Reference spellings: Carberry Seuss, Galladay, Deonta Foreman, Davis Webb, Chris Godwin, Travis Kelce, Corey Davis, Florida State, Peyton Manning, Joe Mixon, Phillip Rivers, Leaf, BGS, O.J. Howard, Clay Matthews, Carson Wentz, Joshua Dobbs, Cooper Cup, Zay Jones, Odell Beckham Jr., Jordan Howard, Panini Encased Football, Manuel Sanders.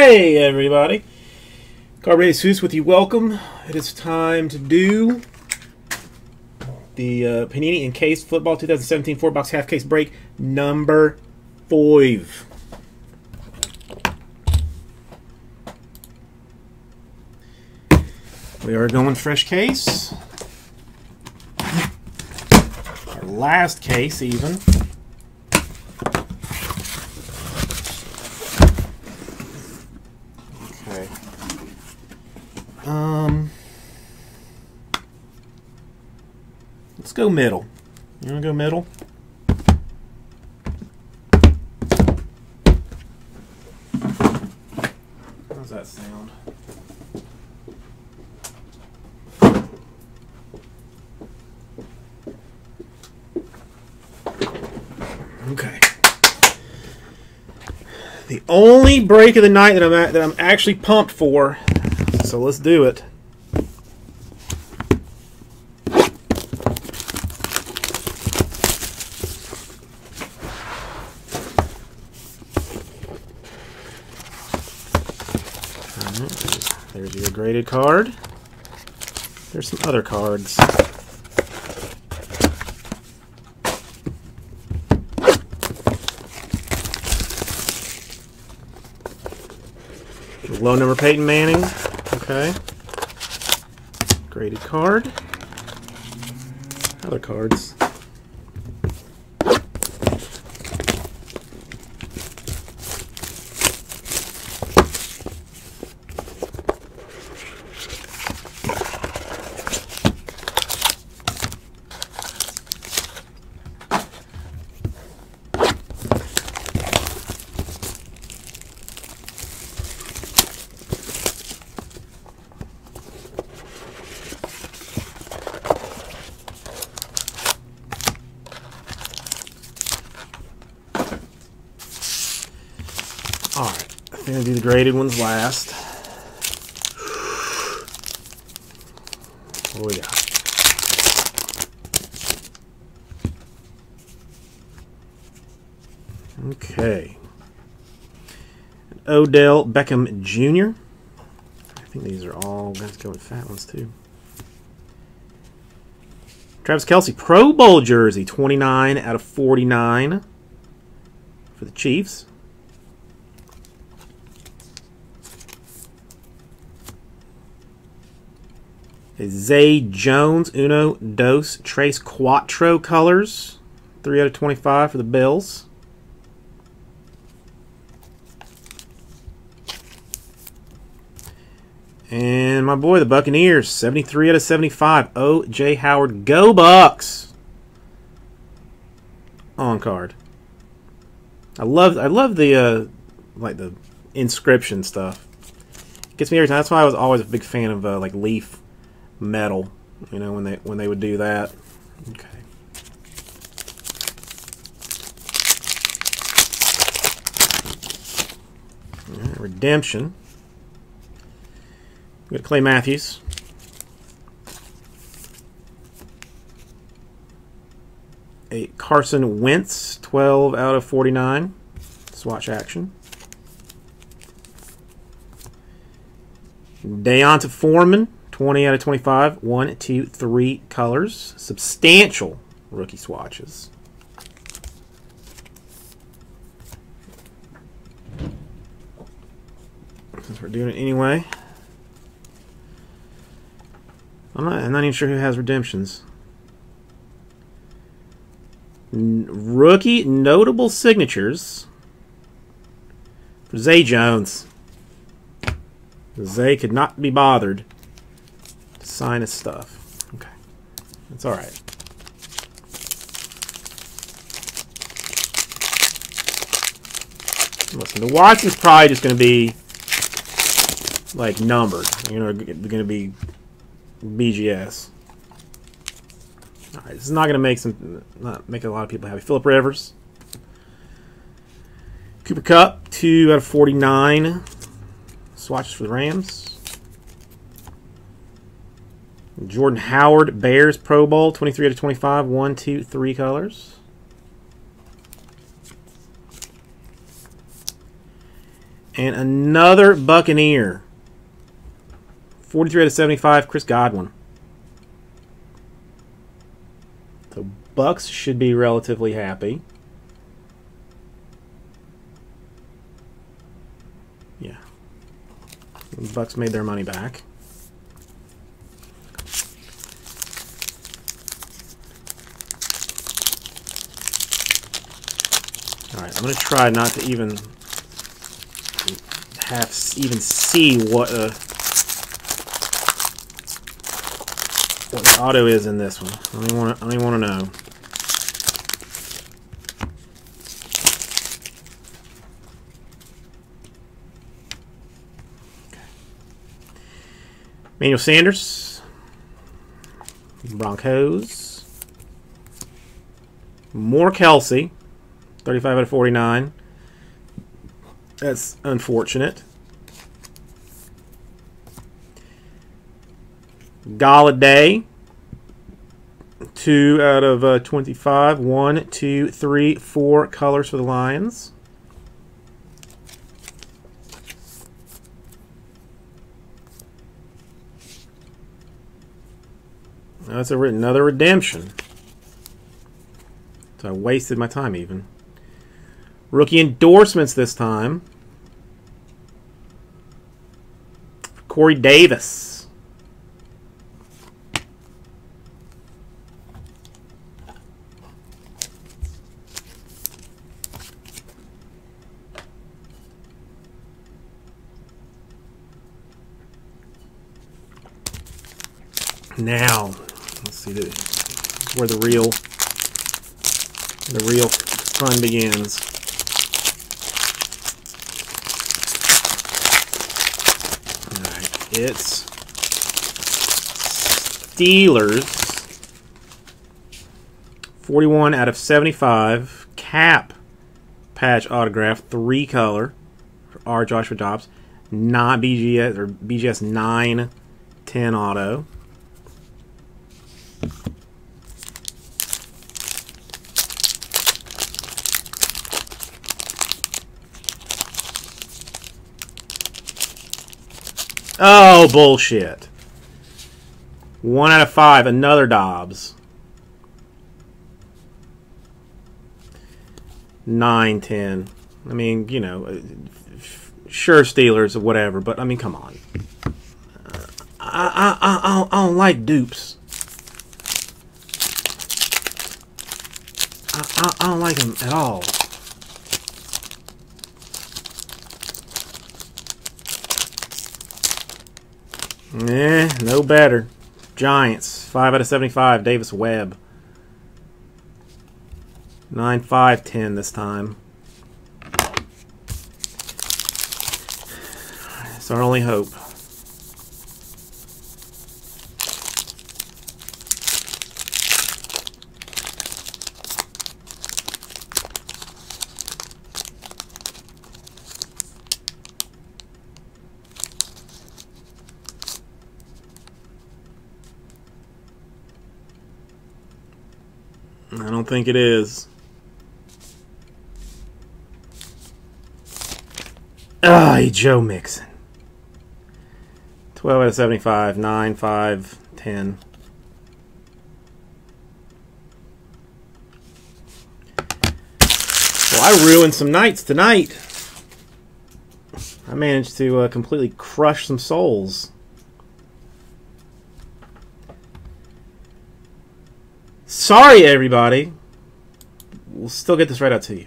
Hey everybody, Carberry Seuss with you. Welcome. It is time to do the Panini Encased Football 2017 4-box half case break number 5. We are going fresh case. Our last case even. Let's go middle. You want to go middle? How's that sound? Okay. The only break of the night that I'm actually pumped for. So let's do it. There's your graded card. There's some other cards. Low number Peyton Manning. Okay. Graded card. Other cards. Alright, I'm going to do the graded ones last. What do we got? Okay. Odell Beckham Jr. I think these are all going fat ones too. Travis Kelce, Pro Bowl jersey, 29/49 for the Chiefs. Zay Jones, Uno, Dos, Tres, Cuatro colors. 3/25 for the Bills. And my boy, the Buccaneers, 73/75. O.J. Howard, go Bucks! On card. I love the like the inscription stuff. It gets me every time. That's why I was always a big fan of like Leaf metal, you know, when they would do that. Okay. All right, redemption. We got Clay Matthews. A Carson Wentz, 12/49. Swatch action. Deonta Foreman. 20/25, 1, 2, 3 colors. Substantial rookie swatches. Since we're doing it anyway. I'm not even sure who has redemptions. Rookie notable signatures for Zay Jones. Zay could not be bothered. Sign his stuff. Okay. That's all right. Listen, the Watson's probably just going to be like numbered. You know, going to be BGS. All right. This is not going to not make a lot of people happy. Phillip Rivers, Cooper Cup, 2/49. Swatches for the Rams. Jordan Howard, Bears, Pro Bowl, 23/25, 1, 2, 3 colors. And another Buccaneer. 43 out of 75, Chris Godwin. So Bucks should be relatively happy. Yeah. The Bucks made their money back. All right, I'm going to try not to even see what the auto is in this one. I don't want to know. Okay. Manuel Sanders, Broncos, more Kelce. 35 out of 49. That's unfortunate. Galladay. 2 out of 25. 4 colors for the Lions. That's another redemption. So I wasted my time even. Rookie endorsements this time. Corey Davis. Now, let's see where the real fun begins. It's Steelers, 41 out of 75, cap patch autograph, 3 color, R. Joshua Dobbs, not BGS, or BGS 9/10 auto. Oh, bullshit. 1 out of 5, another Dobbs. 9/10. I mean, you know, sure, Steelers or whatever, but, I mean, come on. I don't like dupes. I don't like them at all. Eh, no better. Giants, 5 out of 75, Davis Webb. 9/5/10 this time. It's our only hope. I don't think it is. Ah, Joe Mixon. 12 out of 75, 9/5/10. Well, I ruined some nights tonight. I managed to completely crush some souls. Sorry, everybody. We'll still get this right out to you.